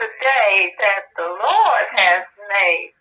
the day that the Lord has made.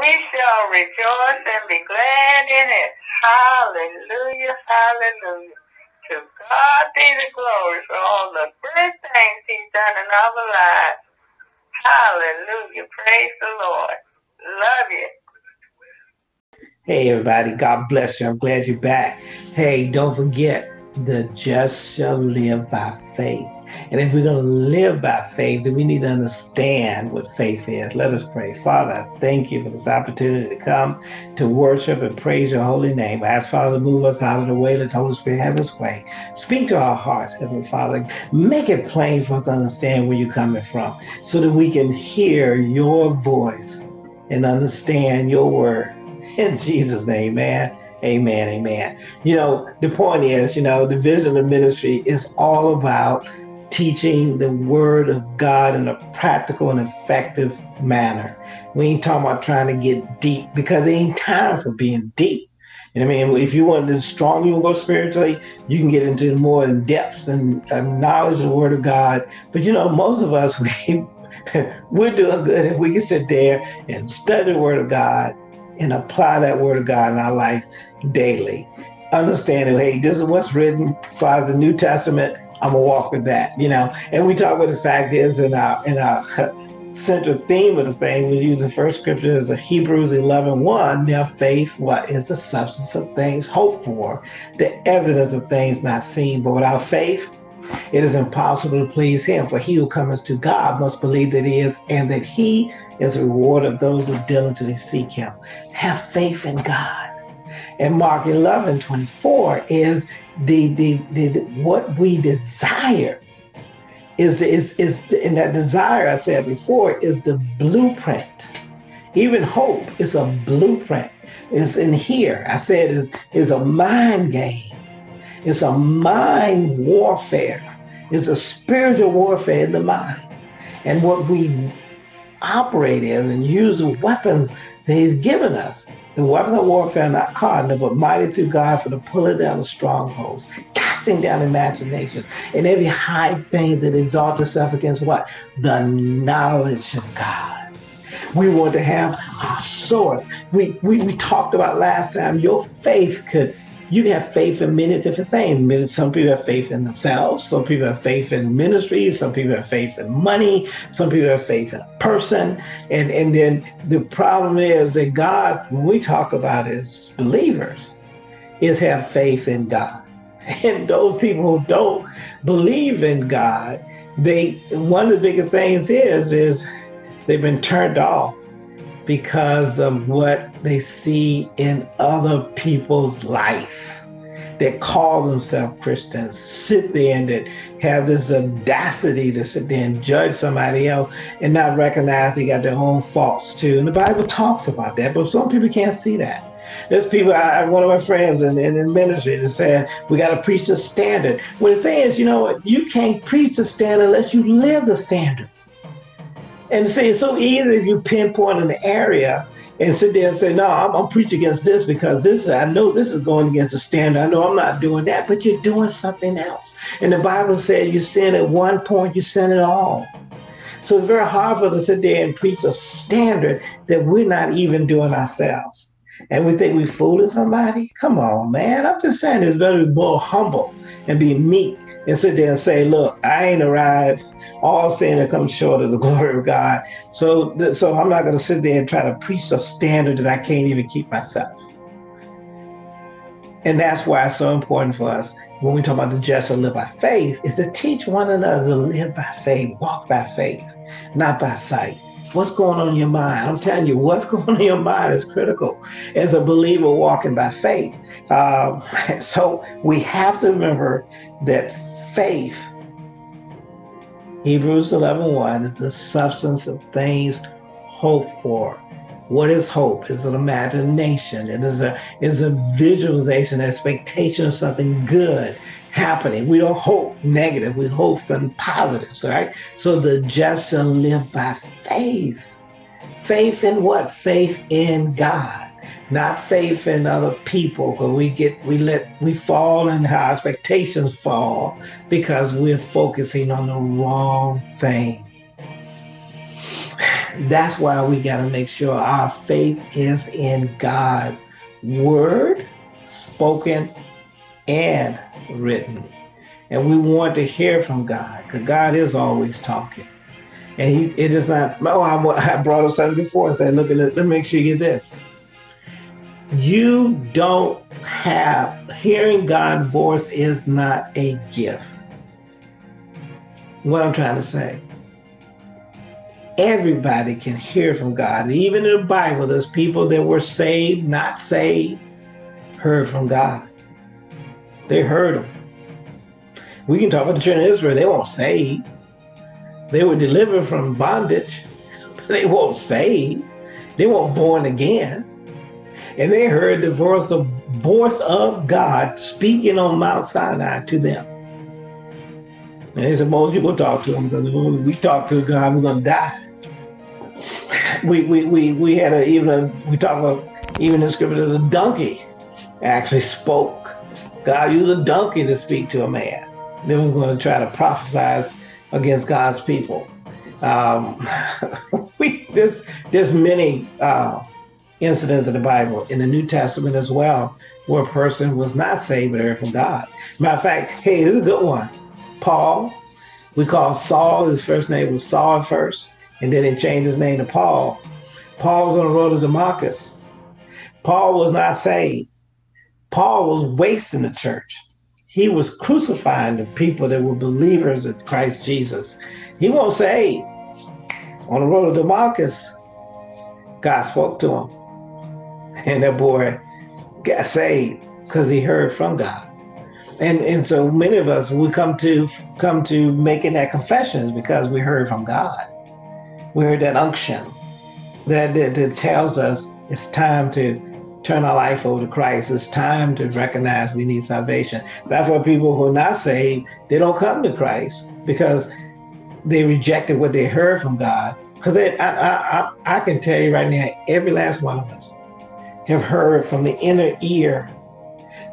We shall rejoice and be glad in it. Hallelujah, hallelujah. To God be the glory for all the great things he's done in our lives. Hallelujah, praise the Lord. Love you. Hey, everybody. God bless you. I'm glad you're back. Hey, don't forget, the just shall live by faith. And if we're going to live by faith, then we need to understand what faith is. Let us pray. Father, I thank you for this opportunity to come to worship and praise your holy name. I ask, Father, move us out of the way. Let the Holy Spirit have his way. Speak to our hearts, Heavenly Father. Make it plain for us to understand where you're coming from so that we can hear your voice and understand your word. In Jesus' name, man. Amen. Amen. You know, the point is, you know, the vision of ministry is all about teaching the word of God in a practical and effective manner. We ain't talking about trying to get deep because there ain't time for being deep. And I mean, if you want to strong, you can go spiritually, you can get into more in depth and knowledge of the word of God. But, you know, most of us, we're doing good if we can sit there and study the word of God and apply that word of God in our life daily. Understanding, hey, this is what's written as far as the New Testament. I'm gonna walk with that, you know. And we talk about the fact is in our central theme of the thing, we use the first scripture as Hebrews 11:1. Now faith, what is the substance of things hoped for, the evidence of things not seen. But without faith, it is impossible to please him, for he who cometh to God must believe that he is, and that he is the reward of those who diligently seek him. Have faith in God. And Mark 11:24 is the what we desire is and that desire, I said before, is the blueprint. Even hope is a blueprint. It's in here. I said is a mind game. It's a mind warfare. It's a spiritual warfare in the mind. And what we operate in and use the weapons that he's given us. The weapons of warfare are not carnal, but mighty through God for the pulling down of strongholds, casting down imagination, and every high thing that exalts itself against what? The knowledge of God. We want to have our source. We talked about last time, your faith could. You can have faith in many different things. Some people have faith in themselves. Some people have faith in ministry. Some people have faith in money. Some people have faith in a person. And then the problem is that God, when we talk about as believers, is have faith in God. And those people who don't believe in God, one of the bigger things is they've been turned off because of what they see in other people's life that call themselves Christians, sit there and that have this audacity to sit there and judge somebody else and not recognize they got their own faults too. And the Bible talks about that, but some people can't see that. There's people, one of my friends in ministry that said, we got to preach the standard. Well, the thing is, you know what? You can't preach the standard unless you live the standard. And see, it's so easy if you pinpoint an area and sit there and say, no, I'm preaching against this because this, I know this is going against the standard. I know I'm not doing that, but you're doing something else. And the Bible said you sin at one point, you sin at all. So it's very hard for us to sit there and preach a standard that we're not even doing ourselves. And we think we're fooling somebody? Come on, man. I'm just saying it's better to be more humble and be meek and sit there and say, look, I ain't arrived. All sin that comes short of the glory of God. So I'm not going to sit there and try to preach a standard that I can't even keep myself. And that's why it's so important for us when we talk about the just shall live by faith is to teach one another to live by faith, walk by faith, not by sight. What's going on in your mind? I'm telling you, what's going on in your mind is critical as a believer walking by faith. So we have to remember that faith, Hebrews 11:1, is the substance of things hoped for. What is hope? It's an imagination. It is a visualization, expectation of something good happening. We don't hope negative. We hope something positive, right? So the just shall live by faith. Faith in what? Faith in God, not faith in other people. Because we fall and our expectations fall because we're focusing on the wrong thing. That's why we got to make sure our faith is in God's word, spoken and written. And we want to hear from God, because God is always talking. And it is not, oh, I brought up something before and said, look, let me make sure you get this. You don't have, hearing God's voice is not a gift. What I'm trying to say. Everybody can hear from God. Even in the Bible, there's people that were saved, not saved, heard from God. They heard him. We can talk about the children of Israel. They weren't saved. They were delivered from bondage, but they weren't saved. They weren't born again. And they heard the voice of God speaking on Mount Sinai to them. And they said, Moses, you go talk to him, because when we talk to God, we're going to die. We had a, we talk about even the scripture that a donkey actually spoke. God used a donkey to speak to a man. They was going to try to prophesize against God's people. There's many incidents in the Bible, in the New Testament as well, where a person was not saved but heard from God. Matter of fact, hey, this is a good one. Paul, we call Saul, his first name was Saul at first, and then he changed his name to Paul. Paul was on the road to Damascus. Paul was not saved. Paul was wasting the church. He was crucifying the people that were believers in Christ Jesus. He wasn't saved. On the road to Damascus, God spoke to him. And that boy got saved because he heard from God. And so many of us, we come to making that confession because we heard from God. We heard that unction that tells us it's time to turn our life over to Christ. It's time to recognize we need salvation. That's why people who are not saved, they don't come to Christ because they rejected what they heard from God. Because I can tell you right now, every last one of us have heard from the inner ear,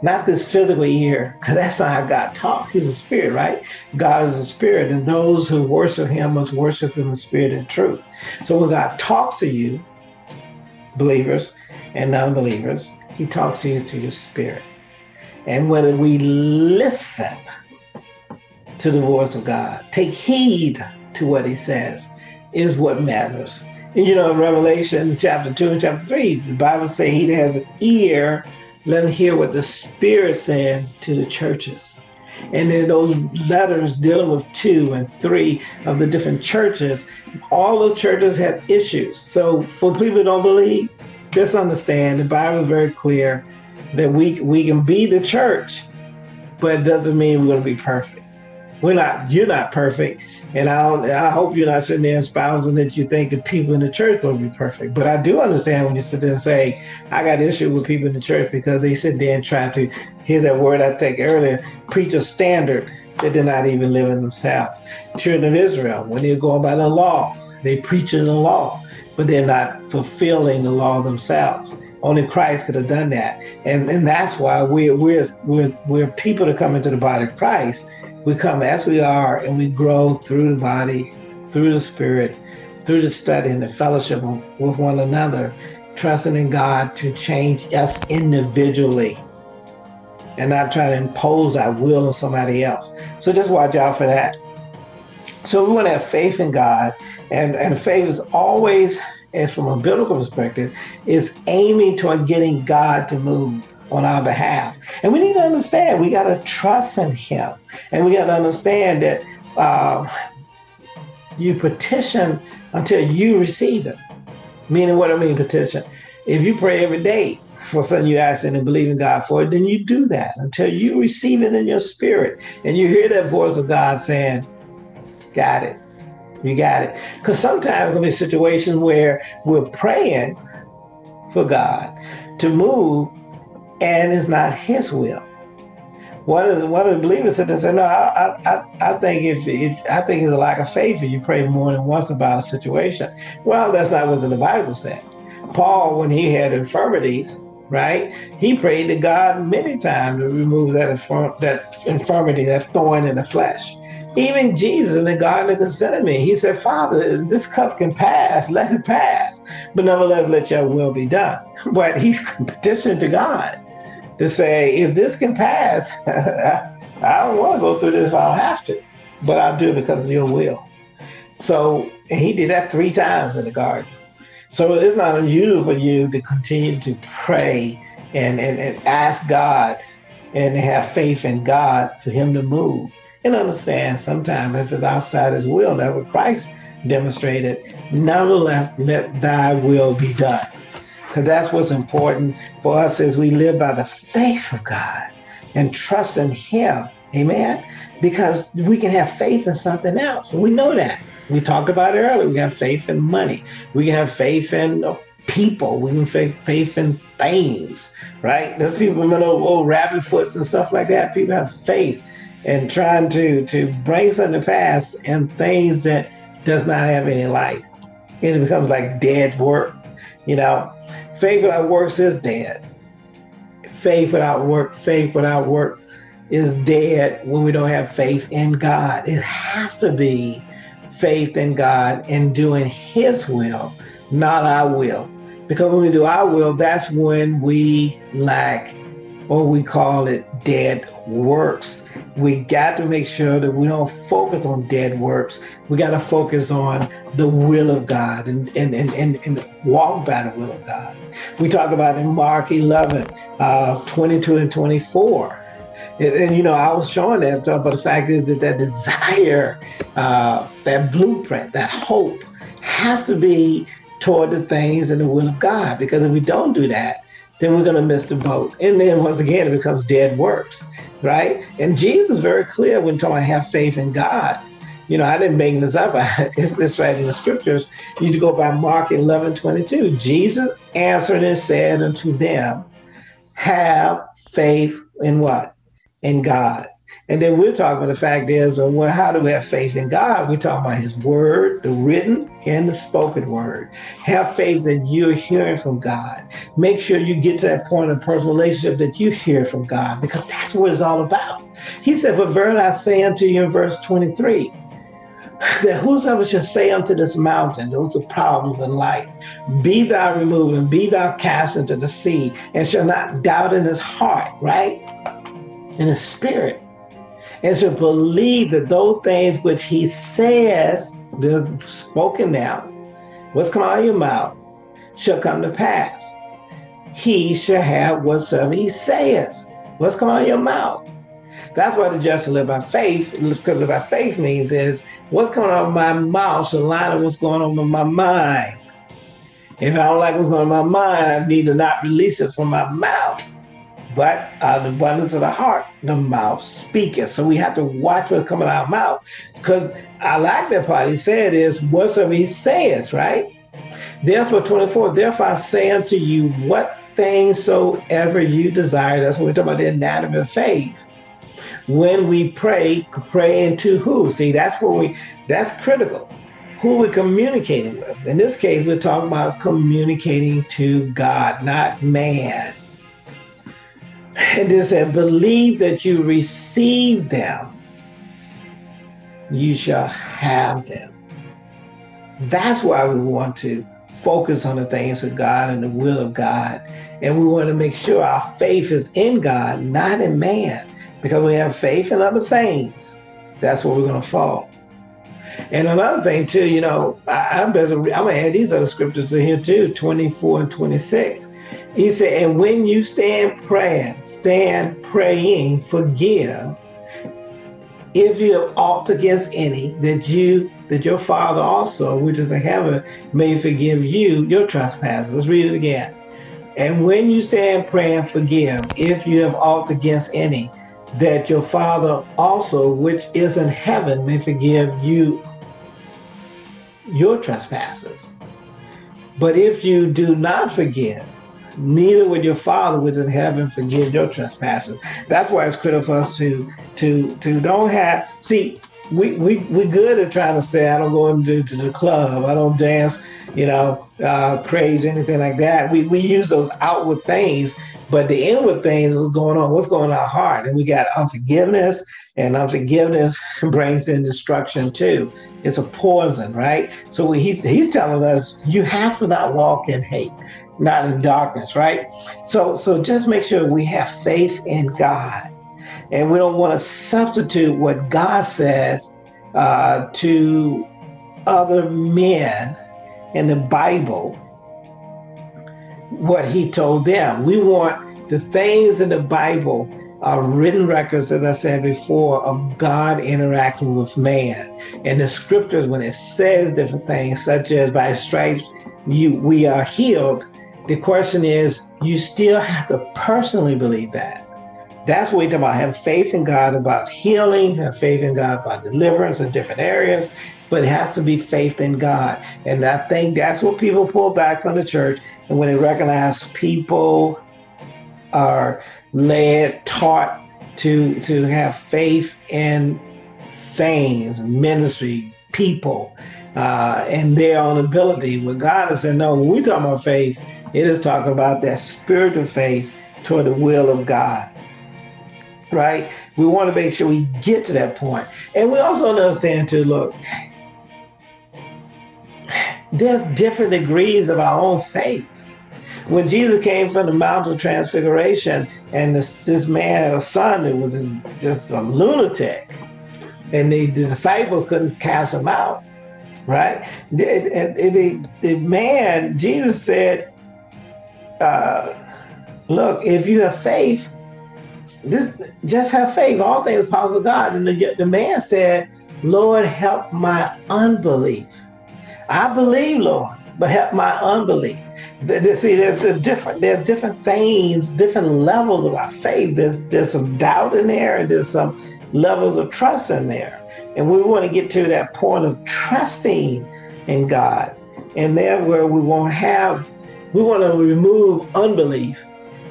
not this physical ear, because that's not how God talks. He's a spirit, right? God is a spirit, and those who worship him must worship him in spirit and truth. So when God talks to you, believers and non-believers, he talks to you through your spirit. And whether we listen to the voice of God, take heed to what he says, is what matters. And you know, in Revelation chapter 2 and chapter 3, the Bible says he that has an ear, let him hear what the Spirit said to the churches. And then those letters dealing with 2 and 3 of the different churches, all those churches have issues. So for people who don't believe, just understand the Bible is very clear that we can be the church, but it doesn't mean we're going to be perfect. We're not. You're not perfect, and I hope you're not sitting there espousing that you think the people in the church will be perfect. But I do understand when you sit there and say, "I got an issue with people in the church because they sit there and try to hear that word I take earlier, preach a standard that they're not even living themselves." Children of Israel, when they're going by the law, they preaching the law, but they're not fulfilling the law themselves. Only Christ could have done that, and that's why we're people that come into the body of Christ. We come as we are, and we grow through the body, through the spirit, through the study and the fellowship with one another, trusting in God to change us individually and not trying to impose our will on somebody else. So just watch out for that. So we want to have faith in God, and faith is always, and from a biblical perspective, is aiming toward getting God to move on our behalf. And we need to understand, we got to trust in him. And we got to understand that you petition until you receive it. Meaning what I mean petition. If you pray every day for something you ask and believe in God for it, then you do that until you receive it in your spirit. And you hear that voice of God saying, got it, you got it. Because sometimes there'll be situations where we're praying for God to move, and it's not his will. One of the believers said, "No, I think it's a lack of faith if you pray more than once about a situation." Well, that's not what's in the Bible said. Paul, when he had infirmities, right, he prayed to God many times to remove that infirmity, that thorn in the flesh. Even Jesus in the Garden of Gethsemane, he said, Father, this cup can pass, let it pass. But nevertheless, let your will be done. But he's petitioned to God to say, if this can pass, I don't want to go through this if I don't have to, but I'll do it because of your will. So he did that 3 times in the garden. So it's not unusual for you to continue to pray and ask God and have faith in God for him to move. And understand sometimes if it's outside his will, that's what Christ demonstrated. Nevertheless, let thy will be done. Because that's what's important for us as we live by the faith of God and trust in him. Amen. Because we can have faith in something else. We know that. We talked about it earlier. We can have faith in money. We can have faith in people. We can have faith in things, right? Those people, remember those old rabbit foots and stuff like that? People have faith in trying to bring something to pass and things that does not have any life. And it becomes like dead work. You know, faith without works is dead. Faith without work is dead when we don't have faith in God. It has to be faith in God and doing his will, not our will. Because when we do our will, that's when we lack, or we call it dead works. We got to make sure that we don't focus on dead works. We got to focus on the will of God and walk by the will of God. We talk about in Mark 11, 22 and 24. And you know, I was showing that, but the fact is that desire, that blueprint, that hope has to be toward the things and the will of God. Because if we don't do that, then we're going to miss the boat. And then once again, it becomes dead works, right? And Jesus is very clear when talking about have faith in God. You know, I didn't make this up. It's right in the scriptures. You need to go by Mark 11, 22. Jesus answered and said unto them, have faith in what? In God. And then we're talking about the fact is, well, how do we have faith in God? We're talking about his word, the written and the spoken word. Have faith that you're hearing from God. Make sure you get to that point of personal relationship that you hear from God, because that's what it's all about. He said, for verily I say unto you in verse 23, that whosoever shall say unto this mountain, those are problems in life, be thou removed and be thou cast into the sea, and shall not doubt in his heart, right? In his spirit. And shall believe that those things which he says, they're spoken now, what's come out of your mouth, shall come to pass. He shall have whatsoever he says. What's come out of your mouth? That's why the just live by faith, because live by faith means is, what's coming out of my mouth shall line up what's going on in my mind. If I don't like what's going on in my mind, I need to not release it from my mouth. But out of the abundance of the heart, the mouth speaketh. So we have to watch what's coming out of our mouth. Because I like that part. He said is, whatsoever he says, right? Therefore, 24, therefore I say unto you, what things soever you desire. That's what we're talking about, the anatomy of faith. When we pray, pray into who? See, that's critical. Who we're communicating with. In this case, we're talking about communicating to God, not man. And it said, believe that you receive them, you shall have them. That's why we want to focus on the things of God and the will of God. And we want to make sure our faith is in God, not in man. Because we have faith in other things, that's where we're going to fall. And another thing too, you know, I'm going to add these other scriptures in here too, 24 and 26. He said, and when you stand praying, forgive, if you have aught against any, that your Father also, which is in heaven, may forgive you your trespasses. Let's read it again. And when you stand praying, forgive, if you have aught against any, that your Father also, which is in heaven, may forgive you your trespasses. But if you do not forgive, neither would your Father which is in heaven forgive your trespasses. That's why it's critical for us to don't have, see, we good at trying to say, I don't go into the club, I don't dance, crazy, anything like that. We use those outward things, but the inward things, what's going on? What's going on in our heart? And we got unforgiveness, and unforgiveness brings in destruction too. It's a poison, right? So he's telling us, you have to not walk in hate, not in darkness, right? So just make sure we have faith in God. And we don't want to substitute what God says to other men in the Bible, what he told them. We want the things in the Bible are written records, as I said before, of God interacting with man. And the scriptures, when it says different things, such as by stripes we are healed, the question is, you still have to personally believe that. That's what we talk about. Have faith in God about healing, have faith in God about deliverance in different areas, but it has to be faith in God. And I think that's what people pull back from the church. And when they recognize people are led, taught to have faith in things, ministry, people, and their own ability. When God is saying, no, when we talk about faith, it is talking about that spiritual faith toward the will of God. Right? We want to make sure we get to that point. And we also understand too, look, there's different degrees of our own faith. When Jesus came from the Mount of Transfiguration, and this man had a son that was just a lunatic, and the disciples couldn't cast him out, right? The man, Jesus said, look, if you have faith, just have faith. All things are possible with God. And the man said, Lord, help my unbelief. I believe, Lord, but help my unbelief. See, there's different things, different levels of our faith. There's some doubt in there, and there's some levels of trust in there. And we want to get to that point of trusting in God. And there where we want to remove unbelief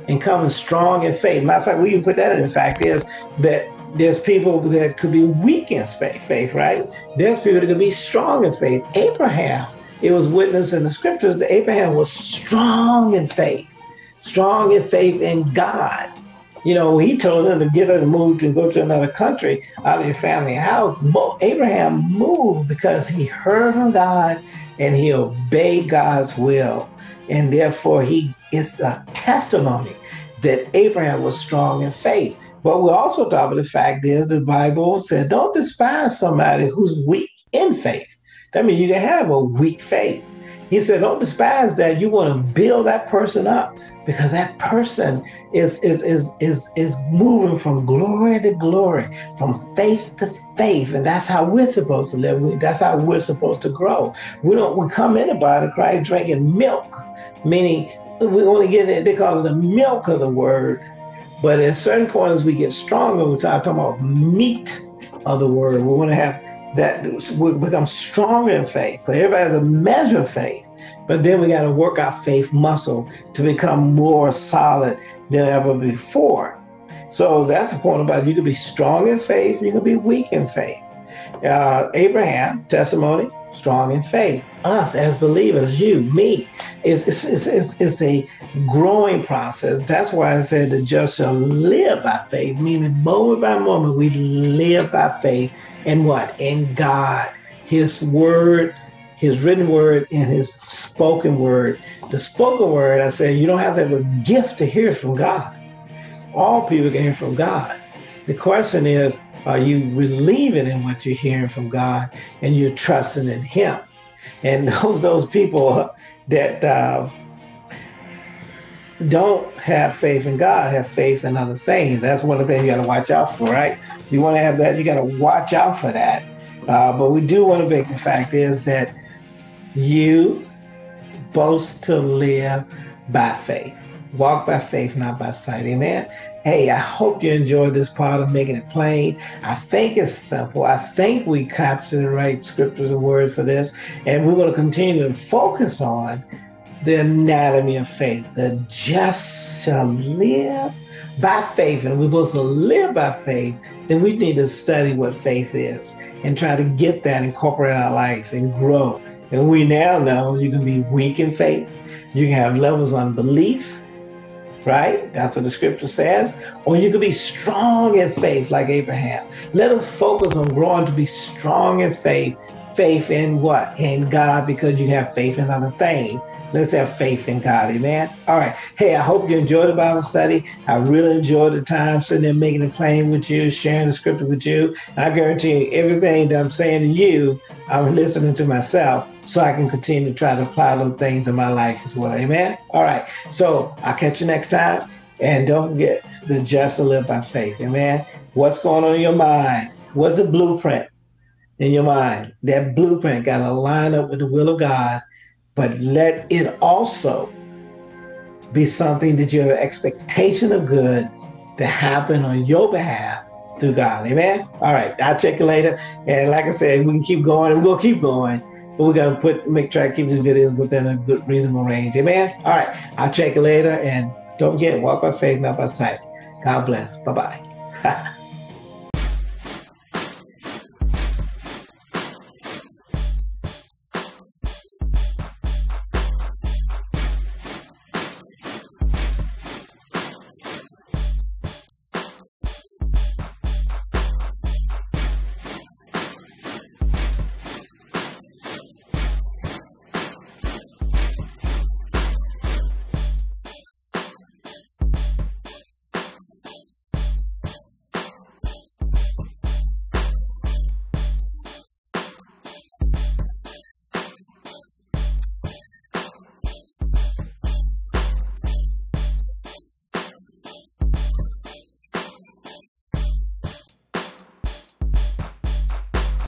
and coming strong in faith. Matter of fact, we even put that in the fact is that there's people that could be weak in faith, right? There's people that could be strong in faith. Abraham, it was witnessed in the scriptures that Abraham was strong in faith in God. He told him to get her to move and go to another country out of your family house. Abraham moved because he heard from God and he obeyed God's will. And therefore, it's a testimony that Abraham was strong in faith. But we're also talking about the fact is the Bible said, don't despise somebody who's weak in faith. That means you can have a weak faith. He said, don't despise that. You want to build that person up because that person is moving from glory to glory, from faith to faith. And that's how we're supposed to live. That's how we're supposed to grow. We come in about Christ drinking milk, meaning we only get it, they call it the milk of the word. But at certain points we get stronger. We're talking about meat of the word. We want to have that would become stronger in faith, but everybody has a measure of faith. But then we got to work our faith muscle to become more solid than ever before. So that's the point about you can be strong in faith, you can be weak in faith. Abraham, testimony, strong in faith. Us as believers, you, me, it's a growing process. That's why I said the just shall live by faith, meaning moment by moment we live by faith in what? In God, his word, his written word, and his spoken word. The spoken word, I said, you don't have to have a gift to hear from God. All people can hear from God. The question is, are you believing in what you're hearing from God and you're trusting in him? And those people that don't have faith in God have faith in other things. That's one of the things you got to watch out for, right? You want to have that, you got to watch out for that. But we do want to make the fact is that you boast to live by faith. Walk by faith, not by sight. Amen. Hey, I hope you enjoyed this part of Making It Plain. I think it's simple. I think we captured the right scriptures and words for this. And we're going to continue to focus on the anatomy of faith. The just shall live by faith, and we're supposed to live by faith, then we need to study what faith is and try to get that incorporated in our life and grow. And we now know you can be weak in faith. You can have levels of unbelief, right? That's what the scripture says. Or you can be strong in faith like Abraham. Let us focus on growing to be strong in faith. Faith in what? In God, because you have faith in other things. Let's have faith in God, amen? All right. Hey, I hope you enjoyed the Bible study. I really enjoyed the time sitting there making it plain with you, sharing the scripture with you. And I guarantee you, everything that I'm saying to you, I'm listening to myself so I can continue to try to apply those things in my life as well, amen? All right. So I'll catch you next time. And don't forget, the just live by faith, amen? What's going on in your mind? What's the blueprint in your mind? That blueprint got to line up with the will of God. But let it also be something that you have an expectation of good to happen on your behalf through God. Amen? All right. I'll check you later. And like I said, we can keep going. And we'll keep going. But we're going to make sure I keep these videos within a good, reasonable range. Amen? All right. I'll check you later. And don't forget, walk by faith, not by sight. God bless. Bye-bye.